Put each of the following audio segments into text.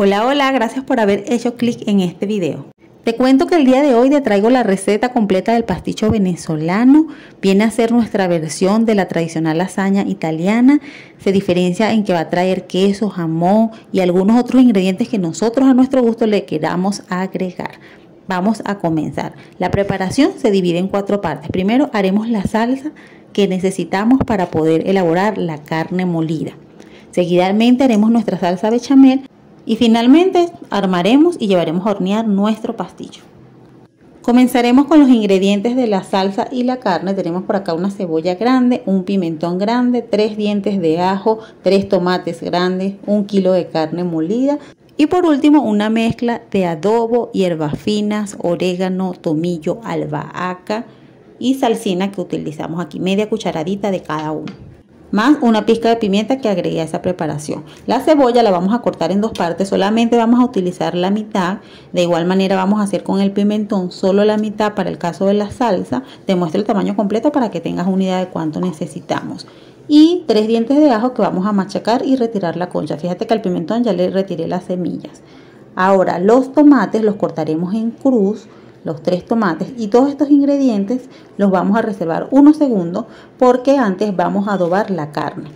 Hola, hola, gracias por haber hecho clic en este video. Te cuento que el día de hoy te traigo la receta completa del pasticho venezolano. Viene a ser nuestra versión de la tradicional lasaña italiana. Se diferencia en que va a traer queso, jamón y algunos otros ingredientes que nosotros a nuestro gusto le queramos agregar. Vamos a comenzar. La preparación se divide en cuatro partes. Primero haremos la salsa que necesitamos para poder elaborar la carne molida. Seguidamente haremos nuestra salsa bechamel. Y finalmente armaremos y llevaremos a hornear nuestro pasticho. Comenzaremos con los ingredientes de la salsa y la carne. Tenemos por acá una cebolla grande, un pimentón grande, 3 dientes de ajo, 3 tomates grandes, 1 kilo de carne molida. Y por último una mezcla de adobo, hierbas finas, orégano, tomillo, albahaca y salsina que utilizamos aquí, media cucharadita de cada uno. Más una pizca de pimienta que agregué a esa preparación. La cebolla la vamos a cortar en dos partes, solamente vamos a utilizar la mitad. De igual manera vamos a hacer con el pimentón solo la mitad para el caso de la salsa. Te muestro el tamaño completo para que tengas una idea de cuánto necesitamos. Y 3 dientes de ajo que vamos a machacar y retirar la concha. Fíjate que al pimentón ya le retiré las semillas. Ahora los tomates los cortaremos en cruz. Los 3 tomates y todos estos ingredientes los vamos a reservar unos segundos porque antes vamos a adobar la carne.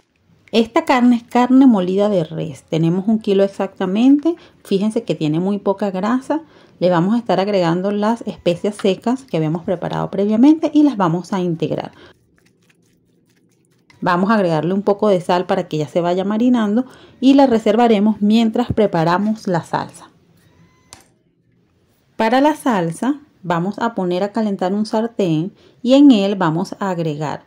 Esta carne es carne molida de res, tenemos 1 kilo exactamente, fíjense que tiene muy poca grasa. Le vamos a estar agregando las especias secas que habíamos preparado previamente y las vamos a integrar. Vamos a agregarle un poco de sal para que ya se vaya marinando y la reservaremos mientras preparamos la salsa. Para la salsa vamos a poner a calentar un sartén y en él vamos a agregar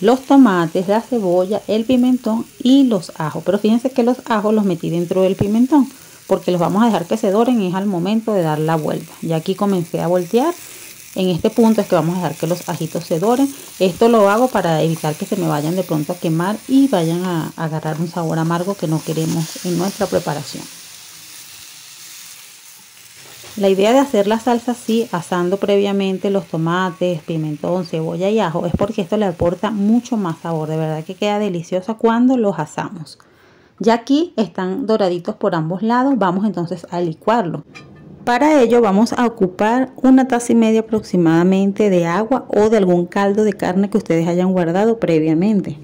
los tomates, la cebolla, el pimentón y los ajos. Pero fíjense que los ajos los metí dentro del pimentón porque los vamos a dejar que se doren y es al momento de dar la vuelta. Ya aquí comencé a voltear. En este punto es que vamos a dejar que los ajitos se doren. Esto lo hago para evitar que se me vayan de pronto a quemar y vayan a agarrar un sabor amargo que no queremos en nuestra preparación. La idea de hacer la salsa así, asando previamente los tomates, pimentón, cebolla y ajo, es porque esto le aporta mucho más sabor. De verdad que queda deliciosa cuando los asamos. Ya aquí están doraditos por ambos lados, vamos entonces a licuarlo. Para ello vamos a ocupar 1,5 tazas aproximadamente de agua o de algún caldo de carne que ustedes hayan guardado previamente.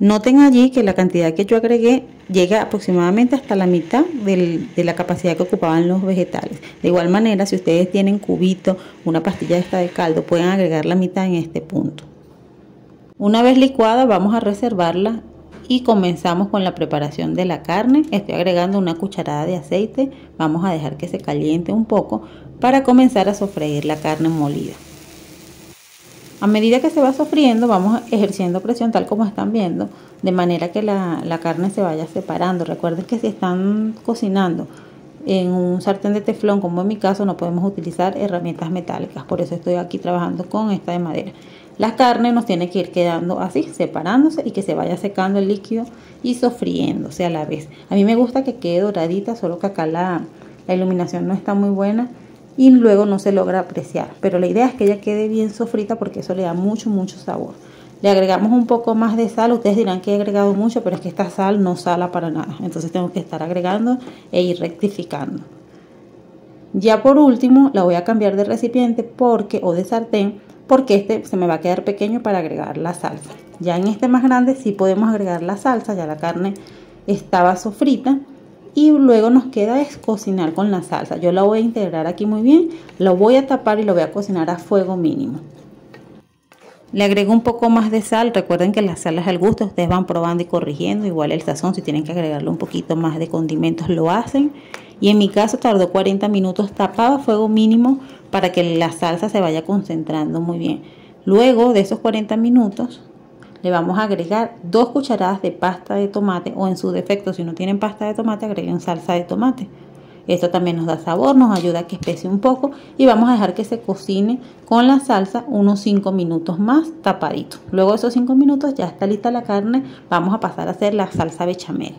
Noten allí que la cantidad que yo agregué llega aproximadamente hasta la mitad de la capacidad que ocupaban los vegetales. De igual manera, si ustedes tienen cubito, una pastilla esta de caldo, pueden agregar la mitad en este punto. Una vez licuada, vamos a reservarla y comenzamos con la preparación de la carne. Estoy agregando una cucharada de aceite, vamos a dejar que se caliente un poco para comenzar a sofreír la carne molida. A medida que se va sofriendo vamos ejerciendo presión tal como están viendo, de manera que la carne se vaya separando. Recuerden que si están cocinando en un sartén de teflón, como en mi caso, no podemos utilizar herramientas metálicas, por eso estoy aquí trabajando con esta de madera. La carne nos tiene que ir quedando así, separándose y que se vaya secando el líquido y sofriéndose a la vez. A mí me gusta que quede doradita, solo que acá la iluminación no está muy buena. Y luego no se logra apreciar, pero la idea es que ella quede bien sofrita porque eso le da mucho, mucho sabor. Le agregamos un poco más de sal, ustedes dirán que he agregado mucho, pero es que esta sal no sala para nada. Entonces tengo que estar agregando e ir rectificando. Ya por último la voy a cambiar de recipiente o de sartén porque este se me va a quedar pequeño para agregar la salsa. Ya en este más grande sí podemos agregar la salsa, ya la carne estaba sofrita. Y luego nos queda es cocinar con la salsa. Yo la voy a integrar aquí muy bien, lo voy a tapar y lo voy a cocinar a fuego mínimo. Le agrego un poco más de sal, recuerden que la sal es al gusto, ustedes van probando y corrigiendo, igual el sazón, si tienen que agregarle un poquito más de condimentos lo hacen. Y en mi caso tardó 40 minutos tapado a fuego mínimo para que la salsa se vaya concentrando muy bien. Luego de esos 40 minutos... le vamos a agregar 2 cucharadas de pasta de tomate o en su defecto, si no tienen pasta de tomate, agreguen salsa de tomate. Esto también nos da sabor, nos ayuda a que espese un poco y vamos a dejar que se cocine con la salsa unos 5 minutos más tapadito. Luego de esos 5 minutos ya está lista la carne, vamos a pasar a hacer la salsa bechamel.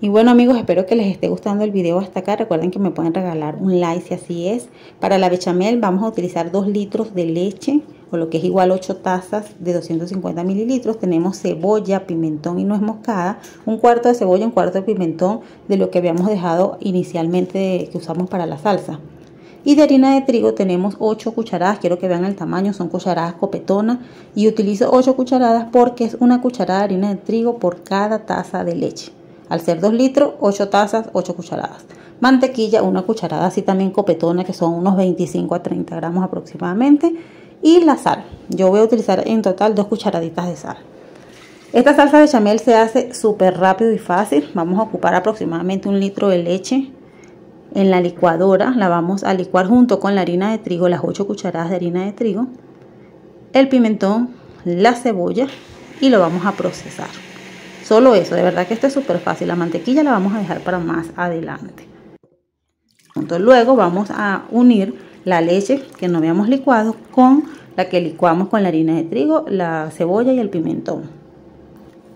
Y bueno amigos, espero que les esté gustando el video hasta acá. Recuerden que me pueden regalar un like si así es. Para la bechamel vamos a utilizar 2 litros de leche. por lo que es igual 8 tazas de 250 mililitros. Tenemos cebolla, pimentón y nuez moscada, 1/4 de cebolla, 1/4 de pimentón, de lo que habíamos dejado inicialmente que usamos para la salsa. Y de harina de trigo tenemos 8 cucharadas, quiero que vean el tamaño, son cucharadas copetonas, y utilizo 8 cucharadas porque es 1 cucharada de harina de trigo por cada taza de leche. Al ser 2 litros, 8 tazas, 8 cucharadas. Mantequilla, 1 cucharada así también copetona, que son unos 25 a 30 gramos aproximadamente. Y la sal, yo voy a utilizar en total 2 cucharaditas de sal. Esta salsa de bechamel se hace súper rápido y fácil. Vamos a ocupar aproximadamente 1 litro de leche. En la licuadora la vamos a licuar junto con la harina de trigo, las 8 cucharadas de harina de trigo, el pimentón, la cebolla, y lo vamos a procesar. Solo eso, de verdad que esto es súper fácil. La mantequilla la vamos a dejar para más adelante. Entonces, luego vamos a unir la leche que no habíamos licuado con la que licuamos con la harina de trigo, la cebolla y el pimentón.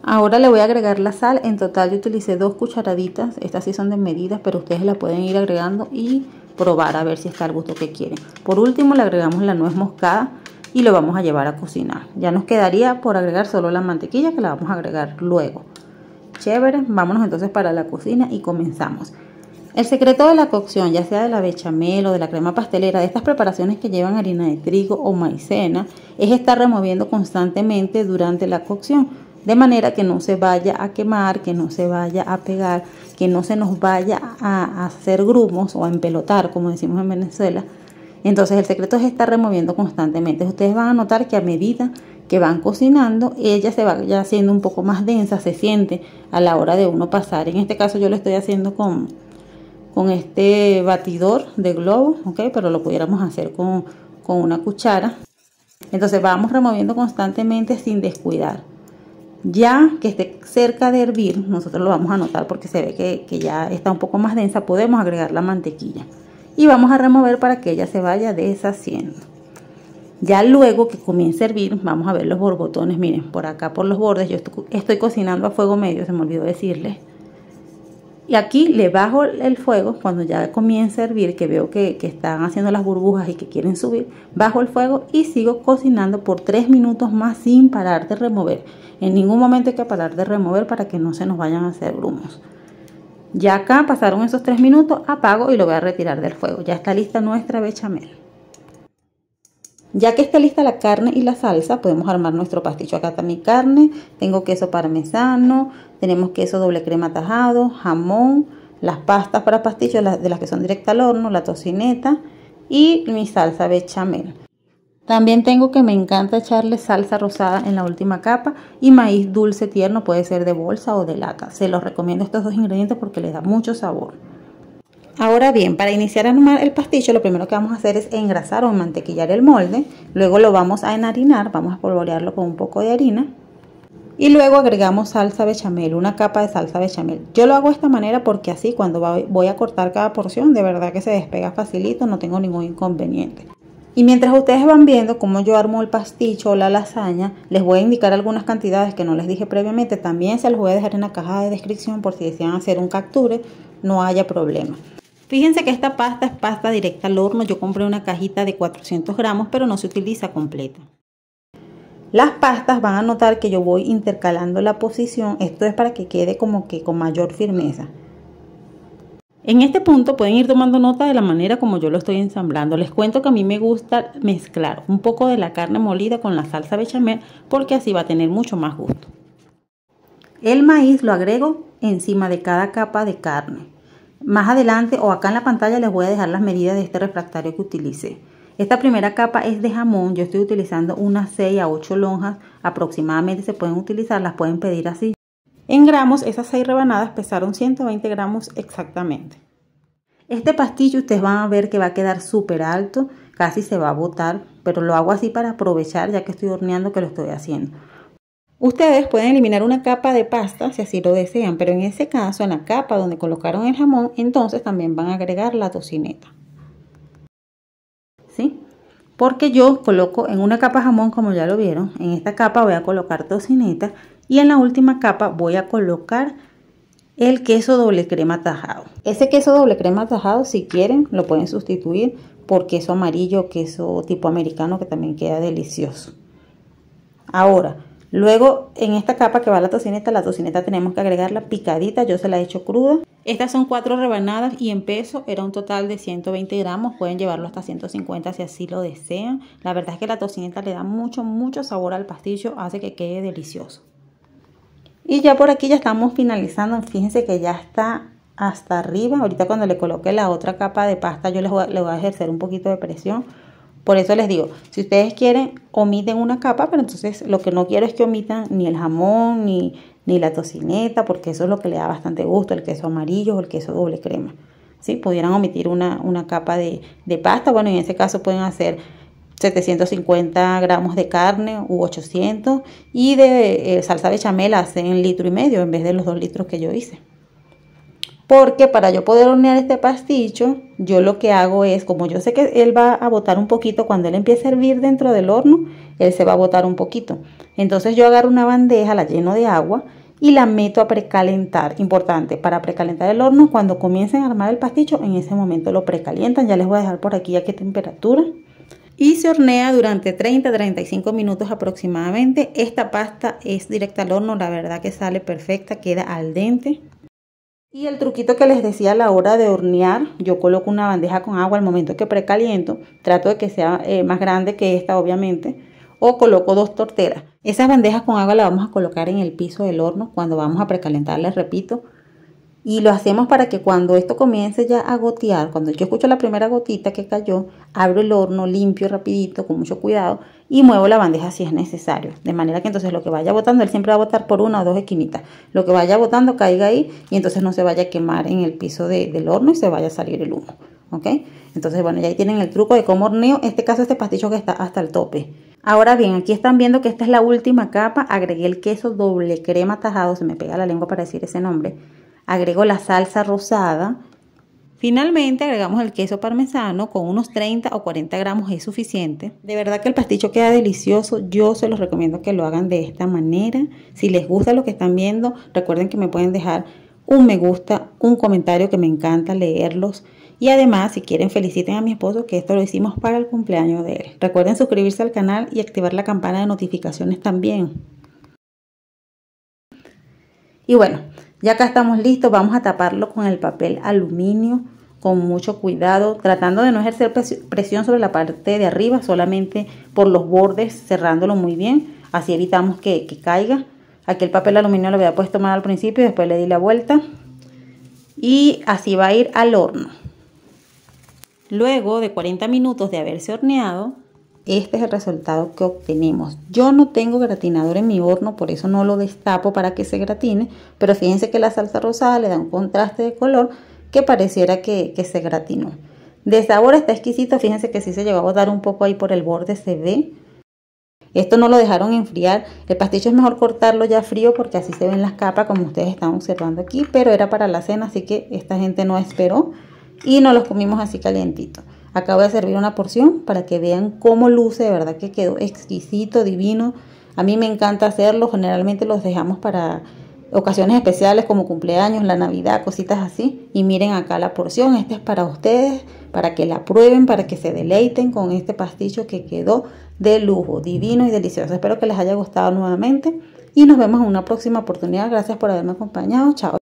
Ahora le voy a agregar la sal. En total yo utilicé 2 cucharaditas, estas sí son de medidas, pero ustedes la pueden ir agregando y probar a ver si está al gusto que quieren. Por último le agregamos la nuez moscada y lo vamos a llevar a cocinar. Ya nos quedaría por agregar solo la mantequilla, que la vamos a agregar luego. Chévere, vámonos entonces para la cocina y comenzamos. El secreto de la cocción, ya sea de la bechamel o de la crema pastelera, de estas preparaciones que llevan harina de trigo o maicena, es estar removiendo constantemente durante la cocción, de manera que no se vaya a quemar, que no se vaya a pegar, que no se nos vaya a hacer grumos o a empelotar, como decimos en Venezuela. Entonces el secreto es estar removiendo constantemente. Ustedes van a notar que a medida que van cocinando, ella se va ya haciendo un poco más densa, se siente a la hora de uno pasar. En este caso yo lo estoy haciendo con este batidor de globo, ¿okay? Pero lo pudiéramos hacer con una cuchara. Entonces vamos removiendo constantemente sin descuidar. Ya que esté cerca de hervir, nosotros lo vamos a notar porque se ve que ya está un poco más densa, podemos agregar la mantequilla. Y vamos a remover para que ella se vaya deshaciendo. Ya luego que comience a hervir, vamos a ver los borbotones, miren, por acá por los bordes. Yo estoy cocinando a fuego medio, se me olvidó decirles. Y aquí le bajo el fuego, cuando ya comience a hervir, que veo que están haciendo las burbujas y que quieren subir, bajo el fuego y sigo cocinando por 3 minutos más sin parar de remover. En ningún momento hay que parar de remover para que no se nos vayan a hacer grumos. Ya acá pasaron esos 3 minutos, apago y lo voy a retirar del fuego. Ya está lista nuestra bechamel. Ya que está lista la carne y la salsa, podemos armar nuestro pasticho. Acá está mi carne, tengo queso parmesano, tenemos queso doble crema tajado, jamón, las pastas para pasticho, de las que son directa al horno, la tocineta y mi salsa bechamel. También tengo, que me encanta echarle salsa rosada en la última capa, y maíz dulce tierno, puede ser de bolsa o de lata. Se los recomiendo estos 2 ingredientes porque les da mucho sabor. Ahora bien, para iniciar a armar el pasticho, lo primero que vamos a hacer es engrasar o mantequillar el molde. Luego lo vamos a enharinar, vamos a polvorearlo con un poco de harina. Y luego agregamos salsa bechamel, una capa de salsa bechamel. Yo lo hago de esta manera porque así cuando voy a cortar cada porción, de verdad que se despega facilito, no tengo ningún inconveniente. Y mientras ustedes van viendo cómo yo armo el pasticho o la lasaña, les voy a indicar algunas cantidades que no les dije previamente. También se los voy a dejar en la caja de descripción por si desean hacer un capture, no haya problema. Fíjense que esta pasta es pasta directa al horno. Yo compré una cajita de 400 gramos, pero no se utiliza completa. Las pastas van a notar que yo voy intercalando la posición. Esto es para que quede como que con mayor firmeza. En este punto pueden ir tomando nota de la manera como yo lo estoy ensamblando. Les cuento que a mí me gusta mezclar un poco de la carne molida con la salsa bechamel porque así va a tener mucho más gusto. El maíz lo agrego encima de cada capa de carne. Más adelante o acá en la pantalla les voy a dejar las medidas de este refractario que utilicé. Esta primera capa es de jamón. Yo estoy utilizando unas 6 a 8 lonjas aproximadamente, se pueden utilizar, las pueden pedir así. En gramos, esas 6 rebanadas pesaron 120 gramos exactamente. Este pasticho ustedes van a ver que va a quedar súper alto, casi se va a botar, pero lo hago así para aprovechar ya que estoy horneando que lo estoy haciendo. Ustedes pueden eliminar una capa de pasta si así lo desean, pero en ese caso, en la capa donde colocaron el jamón, entonces también van a agregar la tocineta. ¿Sí? Porque yo coloco en una capa jamón, como ya lo vieron, en esta capa voy a colocar tocineta y en la última capa voy a colocar el queso doble crema tajado. Ese queso doble crema tajado, si quieren, lo pueden sustituir por queso amarillo, queso tipo americano, que también queda delicioso. Ahora, luego en esta capa que va la tocineta tenemos que agregarla picadita, yo se la he hecho cruda. Estas son 4 rebanadas y en peso era un total de 120 gramos, pueden llevarlo hasta 150 si así lo desean. La verdad es que la tocineta le da mucho, mucho sabor al pastillo, hace que quede delicioso. Y ya por aquí ya estamos finalizando, fíjense que ya está hasta arriba. Ahorita cuando le coloque la otra capa de pasta yo les voy a ejercer un poquito de presión. Por eso les digo, si ustedes quieren, omiten una capa, pero entonces lo que no quiero es que omitan ni el jamón, ni la tocineta, porque eso es lo que le da bastante gusto, el queso amarillo o el queso doble crema. ¿Sí? Pudieran omitir una capa de pasta, bueno, en ese caso pueden hacer 750 gramos de carne u 800, y de salsa bechamel hacen 1,5 litros en vez de los 2 litros que yo hice. Porque para yo poder hornear este pastillo, yo lo que hago es, como yo sé que él va a botar un poquito, cuando él empiece a hervir dentro del horno, él se va a botar un poquito. Entonces yo agarro una bandeja, la lleno de agua y la meto a precalentar. Importante, para precalentar el horno, cuando comiencen a armar el pastillo, en ese momento lo precalientan. Ya les voy a dejar por aquí a qué temperatura. Y se hornea durante 30-35 minutos aproximadamente. Esta pasta es directa al horno, la verdad que sale perfecta, queda al dente. Y el truquito que les decía a la hora de hornear, yo coloco una bandeja con agua al momento que precaliento, trato de que sea más grande que esta obviamente, o coloco 2 torteras. Esas bandejas con agua las vamos a colocar en el piso del horno cuando vamos a precalentar, les repito. Y lo hacemos para que cuando esto comience ya a gotear, cuando yo escucho la primera gotita que cayó, abro el horno limpio, rapidito, con mucho cuidado, y muevo la bandeja si es necesario, de manera que entonces lo que vaya botando, él siempre va a botar por 1 o 2 esquinitas, lo que vaya botando caiga ahí y entonces no se vaya a quemar en el piso del horno y se vaya a salir el humo, ¿ok? Entonces bueno, ya ahí tienen el truco de cómo horneo, en este caso este pastillo que está hasta el tope. Ahora bien, aquí están viendo que esta es la última capa, agregué el queso doble crema tajado, se me pega la lengua para decir ese nombre, agrego la salsa rosada. Finalmente agregamos el queso parmesano, con unos 30 o 40 gramos es suficiente. De verdad que el pastillo queda delicioso, yo se los recomiendo que lo hagan de esta manera. Si les gusta lo que están viendo, recuerden que me pueden dejar un me gusta, un comentario que me encanta leerlos. Y además, si quieren, feliciten a mi esposo, que esto lo hicimos para el cumpleaños de él. Recuerden suscribirse al canal y activar la campana de notificaciones también. Y bueno, ya acá estamos listos, vamos a taparlo con el papel aluminio con mucho cuidado, tratando de no ejercer presión sobre la parte de arriba, solamente por los bordes, cerrándolo muy bien, así evitamos que caiga. Aquí el papel aluminio lo había puesto mal al principio, después le di la vuelta y así va a ir al horno. Luego de 40 minutos de haberse horneado, este es el resultado que obtenemos. Yo no tengo gratinador en mi horno, por eso no lo destapo para que se gratine, pero fíjense que la salsa rosada le da un contraste de color que pareciera que se gratinó. De sabor está exquisito, fíjense que sí se llegó a botar un poco ahí por el borde, se ve. Esto no lo dejaron enfriar, el pastillo es mejor cortarlo ya frío porque así se ven las capas como ustedes están observando aquí, pero era para la cena, así que esta gente no esperó y nos los comimos así calientito. Acá voy a servir una porción para que vean cómo luce, de verdad que quedó exquisito, divino. A mí me encanta hacerlo, generalmente los dejamos para ocasiones especiales como cumpleaños, la Navidad, cositas así. Y miren acá la porción, esta es para ustedes, para que la prueben, para que se deleiten con este pastillo que quedó de lujo, divino y delicioso. Espero que les haya gustado nuevamente y nos vemos en una próxima oportunidad. Gracias por haberme acompañado, chao.